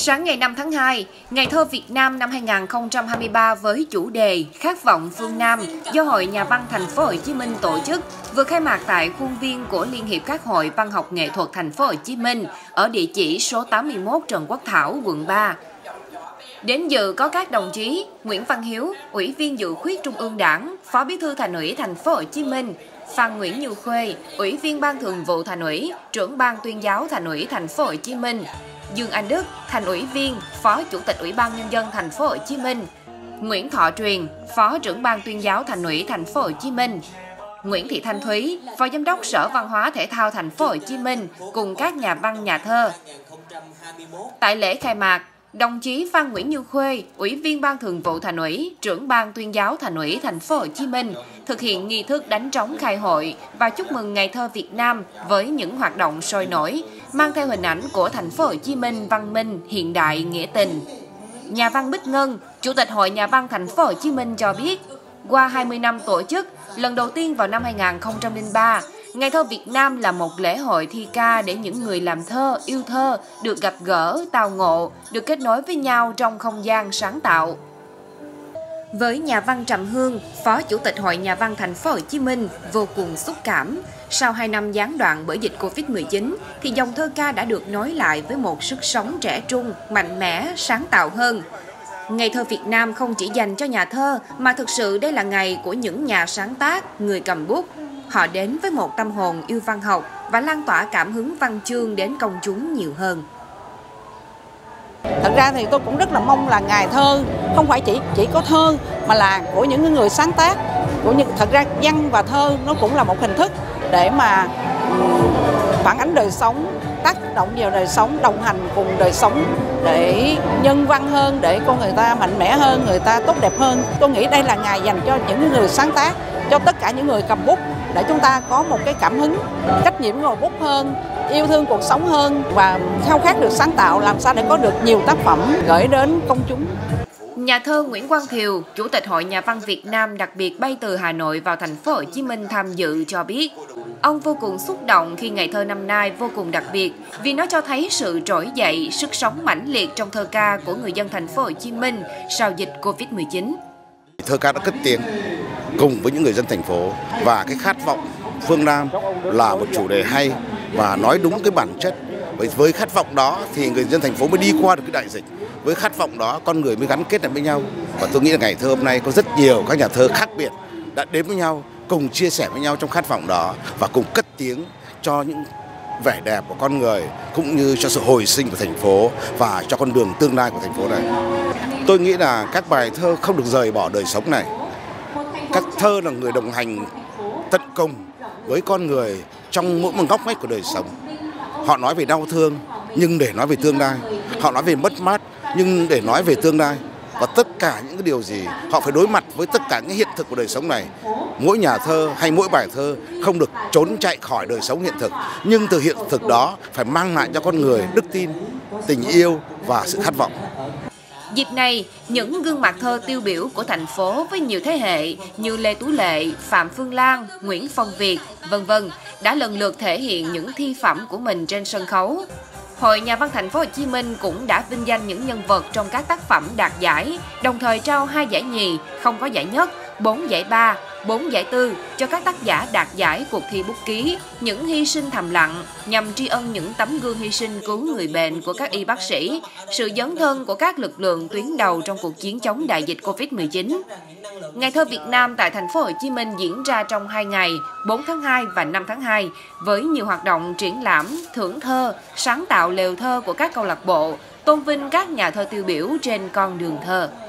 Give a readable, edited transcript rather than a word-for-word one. Sáng ngày 5 tháng 2, Ngày Thơ Việt Nam năm 2023 với chủ đề Khát vọng phương Nam do Hội Nhà văn thành phố Hồ Chí Minh tổ chức vừa khai mạc tại khuôn viên của Liên hiệp các hội văn học nghệ thuật thành phố Hồ Chí Minh ở địa chỉ số 81 Trần Quốc Thảo, quận 3. Đến dự có các đồng chí Nguyễn Văn Hiếu, Ủy viên Dự khuyết Trung ương Đảng, Phó Bí thư Thành ủy thành phố Hồ Chí Minh; Phan Nguyễn Như Khuê, Ủy viên Ban Thường vụ Thành ủy, Trưởng ban Tuyên giáo Thành ủy thành phố Hồ Chí Minh; Dương Anh Đức, Thành ủy viên, Phó Chủ tịch Ủy ban Nhân dân thành phố Hồ Chí Minh; Nguyễn Thọ Truyền, Phó Trưởng ban Tuyên giáo Thành ủy thành phố Hồ Chí Minh; Nguyễn Thị Thanh Thúy, Phó Giám đốc Sở Văn hóa Thể thao thành phố Hồ Chí Minh cùng các nhà văn, nhà thơ. Tại lễ khai mạc, đồng chí Phan Nguyễn Như Khuê, Ủy viên Ban Thường vụ Thành ủy, Trưởng ban Tuyên giáo Thành ủy thành phố Hồ Chí Minh thực hiện nghi thức đánh trống khai hội và chúc mừng Ngày Thơ Việt Nam với những hoạt động sôi nổi, mang theo hình ảnh của thành phố Hồ Chí Minh văn minh, hiện đại, nghĩa tình. Nhà văn Bích Ngân, Chủ tịch Hội Nhà văn thành phố Hồ Chí Minh cho biết, qua 20 năm tổ chức, lần đầu tiên vào năm 2003, Ngày Thơ Việt Nam là một lễ hội thi ca để những người làm thơ, yêu thơ được gặp gỡ, tào ngộ, được kết nối với nhau trong không gian sáng tạo. Với nhà văn Trầm Hương, Phó Chủ tịch Hội Nhà văn thành phố Hồ Chí Minh vô cùng xúc cảm. Sau 2 năm gián đoạn bởi dịch Covid-19 thì dòng thơ ca đã được nối lại với một sức sống trẻ trung, mạnh mẽ, sáng tạo hơn. Ngày Thơ Việt Nam không chỉ dành cho nhà thơ mà thực sự đây là ngày của những nhà sáng tác, người cầm bút. Họ đến với một tâm hồn yêu văn học và lan tỏa cảm hứng văn chương đến công chúng nhiều hơn. Thật ra thì tôi cũng rất là mong là Ngày Thơ không phải chỉ có thơ mà là của những người sáng tác, của những, thật ra văn và thơ nó cũng là một hình thức để mà phản ánh đời sống, tác động vào đời sống, đồng hành cùng đời sống để nhân văn hơn, để con người ta mạnh mẽ hơn, người ta tốt đẹp hơn. Tôi nghĩ đây là ngày dành cho những người sáng tác, cho tất cả những người cầm bút để chúng ta có một cái cảm hứng, trách nhiệm ngồi bút hơn, yêu thương cuộc sống hơn và khao khát được sáng tạo làm sao để có được nhiều tác phẩm gửi đến công chúng. Nhà thơ Nguyễn Quang Thiều, Chủ tịch Hội Nhà văn Việt Nam đặc biệt bay từ Hà Nội vào thành phố Hồ Chí Minh tham dự cho biết, ông vô cùng xúc động khi Ngày Thơ năm nay vô cùng đặc biệt vì nó cho thấy sự trỗi dậy, sức sống mãnh liệt trong thơ ca của người dân thành phố Hồ Chí Minh sau dịch Covid-19. Thơ ca đã cất tiếng cùng với những người dân thành phố, và cái khát vọng phương Nam là một chủ đề hay và nói đúng cái bản chất. Với khát vọng đó thì người dân thành phố mới đi qua được cái đại dịch. Với khát vọng đó con người mới gắn kết lại với nhau. Và tôi nghĩ là Ngày Thơ hôm nay có rất nhiều các nhà thơ khác biệt đã đến với nhau, cùng chia sẻ với nhau trong khát vọng đó và cùng cất tiếng cho những vẻ đẹp của con người cũng như cho sự hồi sinh của thành phố và cho con đường tương lai của thành phố này. Tôi nghĩ là các bài thơ không được rời bỏ đời sống này. Các thơ là người đồng hành tận cùng với con người trong mỗi một góc ngách của đời sống. Họ nói về đau thương nhưng để nói về tương lai. Họ nói về mất mát nhưng để nói về tương lai. Và tất cả những cái điều gì họ phải đối mặt với tất cả những hiện thực của đời sống này. Mỗi nhà thơ hay mỗi bài thơ không được trốn chạy khỏi đời sống hiện thực. Nhưng từ hiện thực đó phải mang lại cho con người đức tin, tình yêu và sự khát vọng. Dịp này, những gương mặt thơ tiêu biểu của thành phố với nhiều thế hệ như Lê Tú Lệ, Phạm Phương Lan, Nguyễn Phong Việt, v.v. đã lần lượt thể hiện những thi phẩm của mình trên sân khấu. Hội Nhà văn thành phố Hồ Chí Minh cũng đã vinh danh những nhân vật trong các tác phẩm đạt giải, đồng thời trao 2 giải nhì, không có giải nhất, 4 giải ba, 4 giải tư cho các tác giả đạt giải cuộc thi bút ký, những hy sinh thầm lặng nhằm tri ân những tấm gương hy sinh cứu người bệnh của các y bác sĩ, sự dấn thân của các lực lượng tuyến đầu trong cuộc chiến chống đại dịch Covid-19. Ngày Thơ Việt Nam tại thành phố Hồ Chí Minh diễn ra trong 2 ngày, 4 tháng 2 và 5 tháng 2, với nhiều hoạt động triển lãm, thưởng thơ, sáng tạo lều thơ của các câu lạc bộ, tôn vinh các nhà thơ tiêu biểu trên con đường thơ.